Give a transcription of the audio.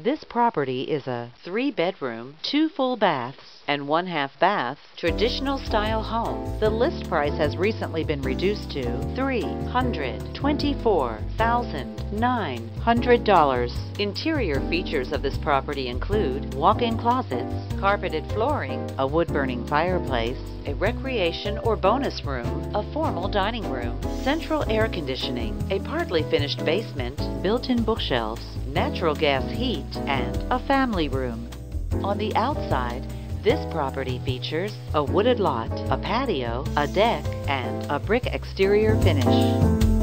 This property is a 3-bedroom, 2 full baths, and 1 half bath, traditional style home. The list price has recently been reduced to $324,900. Interior features of this property include walk-in closets, carpeted flooring, a wood-burning fireplace, a recreation or bonus room, a formal dining room, central air conditioning, a partly finished basement, built-in bookshelves, natural gas heat, and a family room. On the outside, this property features a wooded lot, a patio, a deck, and a brick exterior finish.